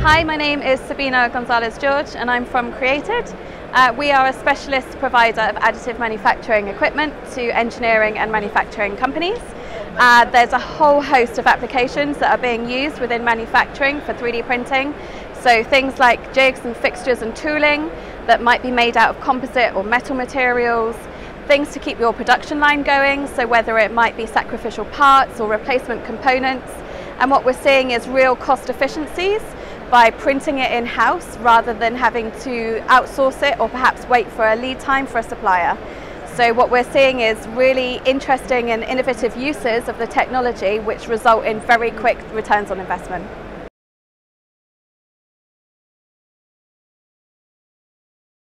Hi, my name is Sabina Gonzalez-George and I'm from Creat3D. We are a specialist provider of additive manufacturing equipment to engineering and manufacturing companies. There's a whole host of applications that are being used within manufacturing for 3D printing. So things like jigs and fixtures and tooling that might be made out of composite or metal materials, things to keep your production line going, so whether it might be sacrificial parts or replacement components. And what we're seeing is real cost efficiencies by printing it in-house rather than having to outsource it or perhaps wait for a lead time for a supplier. So what we're seeing is really interesting and innovative uses of the technology which result in very quick returns on investment.